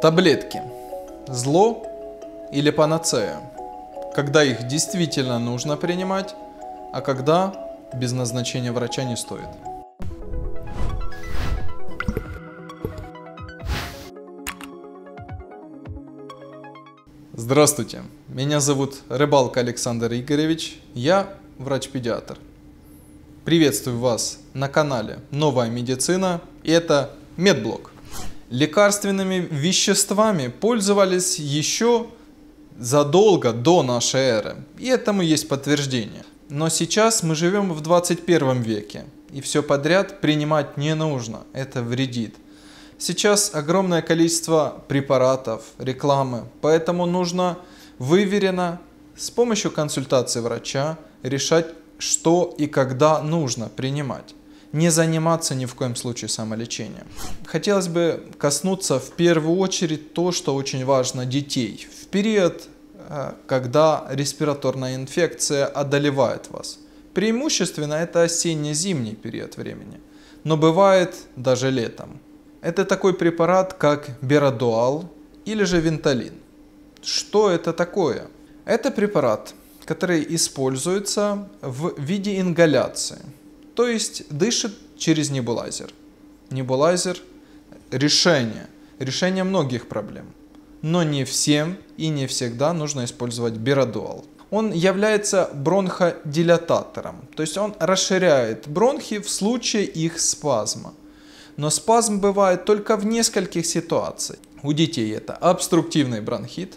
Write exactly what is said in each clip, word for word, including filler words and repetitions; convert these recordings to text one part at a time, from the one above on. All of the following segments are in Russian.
Таблетки. Зло или панацея? Когда их действительно нужно принимать, а когда без назначения врача не стоит. Здравствуйте, меня зовут Рыбалка Александр Игоревич, я врач-педиатр. Приветствую вас на канале Новая медицина, и это медблог. Лекарственными веществами пользовались еще задолго до нашей эры, и этому есть подтверждение. Но сейчас мы живем в двадцать первом веке, и все подряд принимать не нужно, это вредит. Сейчас огромное количество препаратов, рекламы, поэтому нужно выверенно, с помощью консультации врача, решать, что и когда нужно принимать. Не заниматься ни в коем случае самолечением. Хотелось бы коснуться в первую очередь то, что очень важно детей. В период, когда респираторная инфекция одолевает вас. Преимущественно это осенне-зимний период времени, но бывает даже летом. Это такой препарат, как Беродуал или же Вентолин. Что это такое? Это препарат, который используется в виде ингаляции. То есть дышит через небулайзер. Небулайзер – решение. Решение многих проблем. Но не всем и не всегда нужно использовать беродуал. Он является бронходилататором. То есть он расширяет бронхи в случае их спазма. Но спазм бывает только в нескольких ситуациях. У детей это обструктивный бронхит.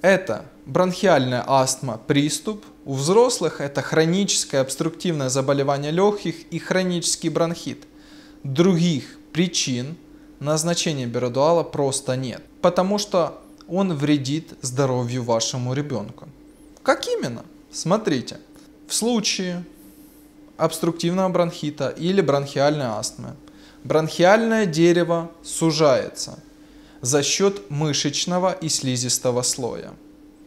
Это бронхиальная астма, приступ. У взрослых это хроническое обструктивное заболевание легких и хронический бронхит. Других причин назначения беродуала просто нет, потому что он вредит здоровью вашему ребенку. Как именно? Смотрите, в случае обструктивного бронхита или бронхиальной астмы бронхиальное дерево сужается за счет мышечного и слизистого слоя.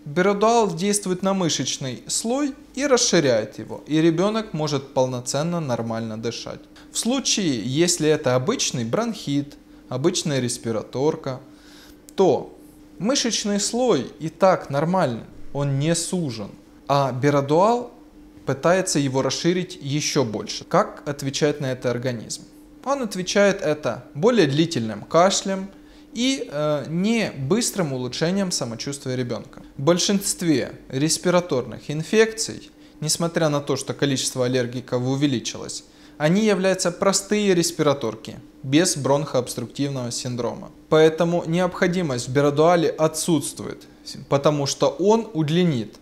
Беродуал действует на мышечный слой и расширяет его, и ребенок может полноценно нормально дышать. В случае, если это обычный бронхит, обычная респираторка, то мышечный слой и так нормальный, он не сужен, а беродуал пытается его расширить еще больше. Как отвечает на это организм? Он отвечает это более длительным кашлем и э, не быстрым улучшением самочувствия ребенка. В большинстве респираторных инфекций, несмотря на то, что количество аллергиков увеличилось, они являются простые респираторки, без бронхообструктивного синдрома. Поэтому необходимость в беродуале отсутствует, потому что он удлинит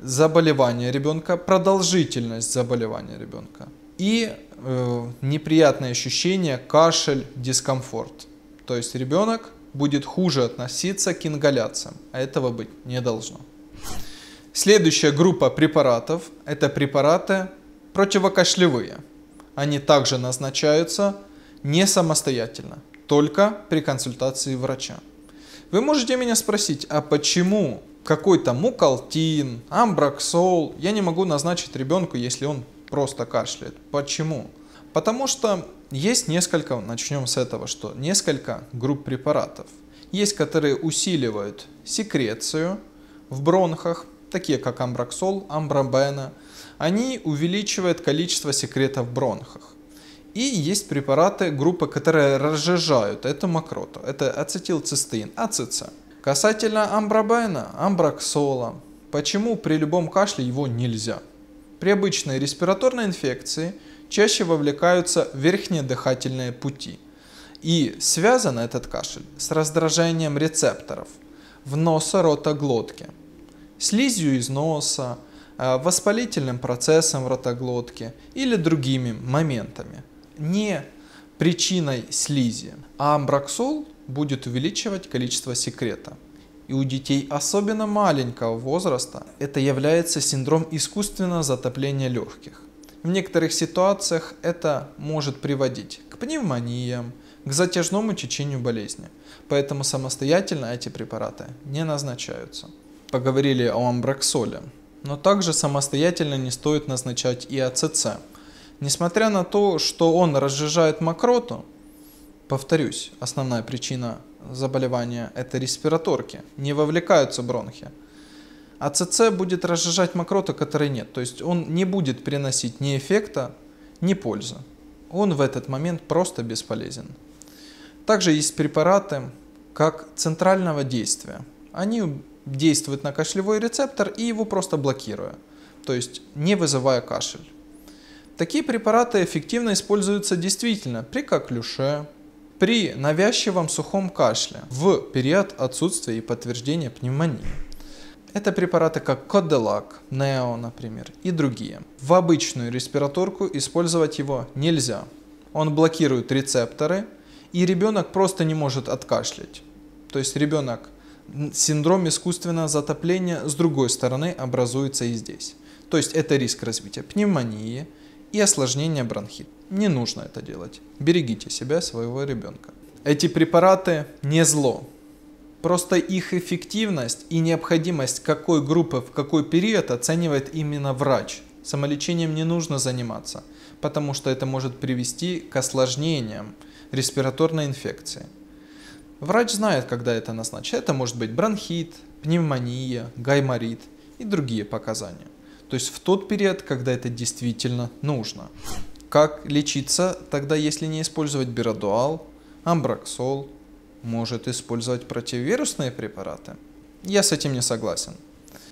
заболевание ребенка, продолжительность заболевания ребенка и э, неприятные ощущения, кашель, дискомфорт. То есть ребенок будет хуже относиться к ингаляциям, а этого быть не должно. Следующая группа препаратов – это препараты противокашлевые. Они также назначаются не самостоятельно, только при консультации врача. Вы можете меня спросить, а почему какой-то мукалтин, амброксол я не могу назначить ребенку, если он просто кашляет? Почему? Потому что есть несколько, начнем с этого, что несколько групп препаратов. Есть, которые усиливают секрецию в бронхах, такие как амброксол, амбробена. Они увеличивают количество секрета в бронхах. И есть препараты группы, которые разжижают эту мокроту. Это ацетилцистеин, а цэ цэ. Касательно амбробена, амброксола. Почему при любом кашле его нельзя? При обычной респираторной инфекции чаще вовлекаются верхнедыхательные пути. И связан этот кашель с раздражением рецепторов в носо-ротоглотке, слизью из носа, воспалительным процессом в ротоглотке или другими моментами. Не причиной слизи. А амброксол будет увеличивать количество секрета. И у детей особенно маленького возраста это является синдром искусственного затопления легких. В некоторых ситуациях это может приводить к пневмониям, к затяжному течению болезни. Поэтому самостоятельно эти препараты не назначаются. Поговорили о амброксоле. Но также самостоятельно не стоит назначать и а цэ цэ. Несмотря на то, что он разжижает мокроту, Повторюсь, основная причина заболевания – это респираторки, не вовлекаются бронхи. АЦЦ будет разжижать мокроту, которой нет, то есть он не будет приносить ни эффекта, ни пользы. Он в этот момент просто бесполезен. Также есть препараты как центрального действия. Они действуют на кашлевой рецептор и его просто блокируя, то есть не вызывая кашель. Такие препараты эффективно используются действительно при коклюше, при навязчивом сухом кашле, в период отсутствия и подтверждения пневмонии. Это препараты как Коделак, Нео, например, и другие. В обычную респираторку использовать его нельзя. Он блокирует рецепторы, и ребенок просто не может откашлять. То есть ребенок синдром искусственного затопления с другой стороны образуется и здесь. То есть это риск развития пневмонии и осложнения бронхита. Не нужно это делать. Берегите себя, своего ребенка. Эти препараты не зло. Просто их эффективность и необходимость какой группы в какой период оценивает именно врач. Самолечением не нужно заниматься, потому что это может привести к осложнениям респираторной инфекции. Врач знает, когда это назначить. Это может быть бронхит, пневмония, гайморит и другие показания. То есть в тот период, когда это действительно нужно. Как лечиться тогда, если не использовать беродуал, амброксол? Может использовать противовирусные препараты? Я с этим не согласен.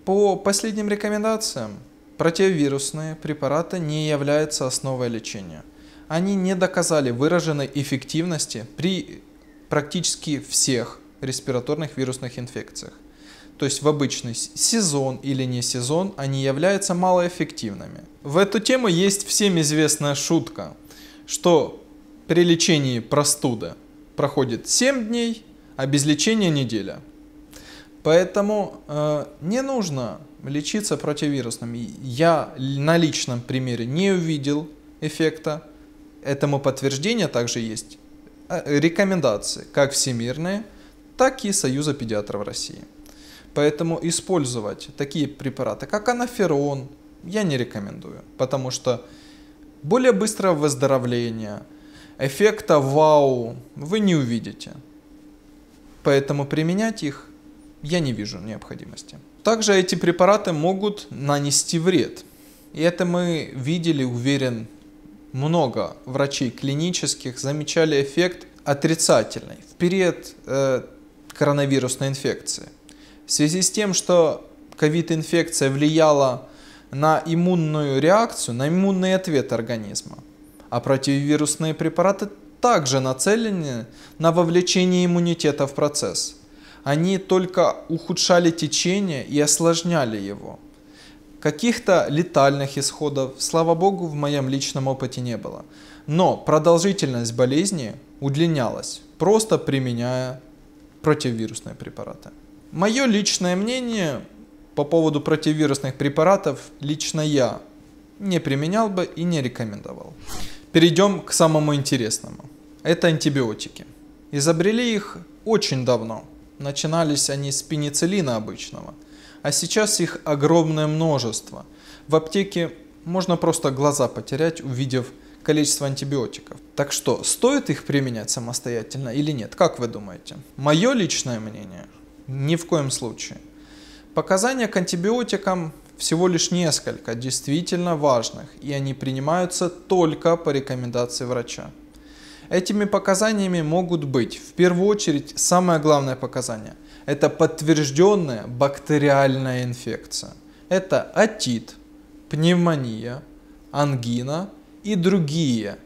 По последним рекомендациям, противовирусные препараты не являются основой лечения. Они не доказали выраженной эффективности при практически всех респираторных вирусных инфекциях. То есть в обычный сезон или не сезон они являются малоэффективными. В эту тему есть всем известная шутка, что при лечении простуды проходит семь дней, а без лечения неделя. Поэтому э, не нужно лечиться противовирусным. Я на личном примере не увидел эффекта. Этому подтверждение также есть рекомендации, как всемирные, так и Союза педиатров России. Поэтому использовать такие препараты, как анаферон, я не рекомендую, потому что более быстрое выздоровление, эффекта вау вы не увидите. Поэтому применять их я не вижу необходимости. Также эти препараты могут нанести вред. И это мы видели, уверен, много врачей клинических замечали эффект отрицательный в период э, коронавирусной инфекции. В связи с тем, что ковид-инфекция влияла на иммунную реакцию, на иммунный ответ организма. А противовирусные препараты также нацелены на вовлечение иммунитета в процесс. Они только ухудшали течение и осложняли его. Каких-то летальных исходов, слава богу, в моем личном опыте не было. Но продолжительность болезни удлинялась, просто применяя противовирусные препараты. Мое личное мнение по поводу противовирусных препаратов лично я не применял бы и не рекомендовал. Перейдем к самому интересному. Это антибиотики. Изобрели их очень давно. Начинались они с пенициллина обычного. А сейчас их огромное множество. В аптеке можно просто глаза потерять, увидев количество антибиотиков. Так что, стоит их применять самостоятельно или нет? Как вы думаете? Мое личное мнение? Ни в коем случае. Показания к антибиотикам всего лишь несколько действительно важных, и они принимаются только по рекомендации врача. Этими показаниями могут быть, в первую очередь, самое главное показание – это подтвержденная бактериальная инфекция. Это отит, пневмония, ангина и другие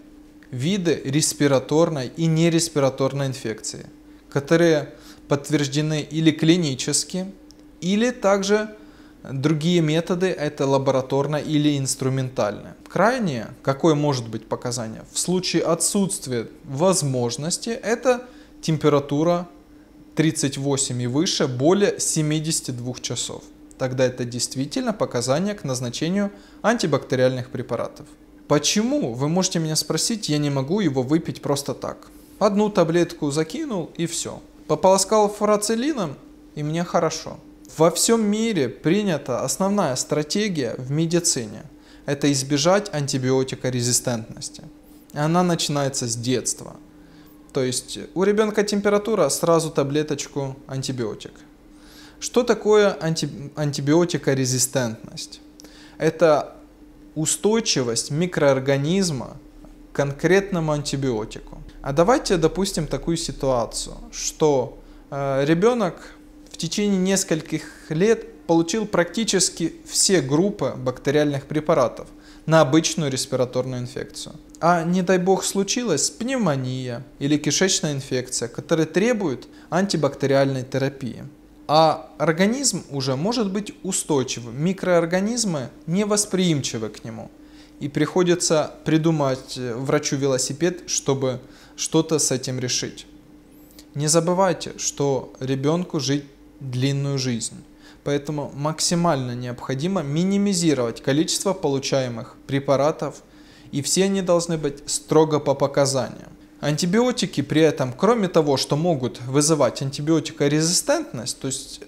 виды респираторной и нереспираторной инфекции, которые подтверждены или клинически, или также другие методы – это лабораторно или инструментально. Крайнее, какое может быть показание, в случае отсутствия возможности, это температура тридцать восемь и выше более семидесяти двух часов. Тогда это действительно показание к назначению антибактериальных препаратов. Почему, вы можете меня спросить, я не могу его выпить просто так? Одну таблетку закинул и все. Пополоскал фурацилином и мне хорошо. Во всем мире принята основная стратегия в медицине – это избежать антибиотикорезистентности. Она начинается с детства. То есть у ребенка температура, сразу таблеточку антибиотик. Что такое анти... антибиотикорезистентность? Это устойчивость микроорганизма к конкретному антибиотику. А давайте допустим такую ситуацию, что э, ребенок в течение нескольких лет получил практически все группы бактериальных препаратов на обычную респираторную инфекцию. А не дай бог случилась пневмония или кишечная инфекция, которая требует антибактериальной терапии. А организм уже может быть устойчивым, микроорганизмы невосприимчивы к нему. И приходится придумать врачу велосипед, чтобы что-то с этим решить. Не забывайте, что ребенку жить длинную жизнь. Поэтому максимально необходимо минимизировать количество получаемых препаратов, и все они должны быть строго по показаниям. Антибиотики при этом, кроме того, что могут вызывать антибиотикорезистентность, то есть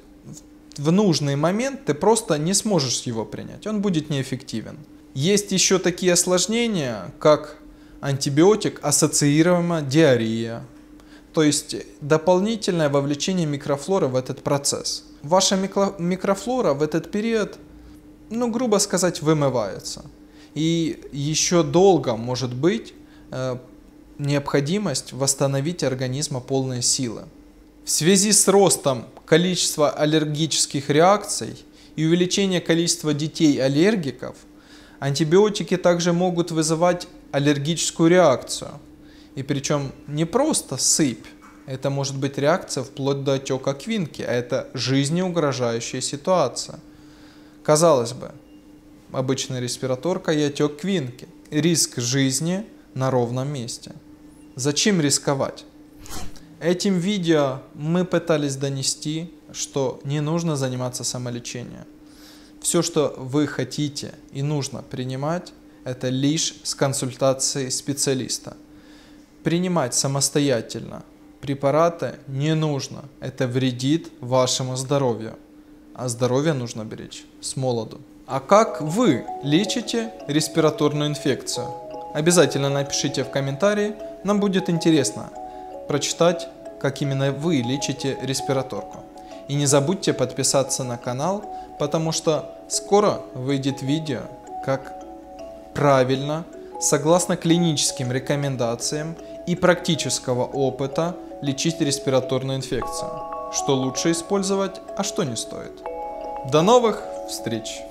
в нужный момент ты просто не сможешь его принять, он будет неэффективен. Есть еще такие осложнения, как антибиотик ассоциируемая диарея, то есть дополнительное вовлечение микрофлоры в этот процесс. Ваша микрофлора в этот период, ну, грубо сказать, вымывается. И еще долго может быть э, необходимость восстановить организма полные силы. В связи с ростом количества аллергических реакций и увеличением количества детей-аллергиков, антибиотики также могут вызывать аллергическую реакцию. И причем не просто сыпь. Это может быть реакция вплоть до отека квинки, а это жизнеугрожающая ситуация. Казалось бы, обычная респираторка и отек квинки. Риск жизни на ровном месте. Зачем рисковать? Этим видео мы пытались донести, что не нужно заниматься самолечением. Все, что вы хотите и нужно принимать, это лишь с консультацией специалиста. Принимать самостоятельно препараты не нужно, это вредит вашему здоровью, а здоровье нужно беречь с молоду. А как вы лечите респираторную инфекцию? Обязательно напишите в комментарии, нам будет интересно прочитать, как именно вы лечите респираторку. И не забудьте подписаться на канал, потому что скоро выйдет видео, как правильно, согласно клиническим рекомендациям и практического опыта, лечить респираторную инфекцию, что лучше использовать, а что не стоит. До новых встреч!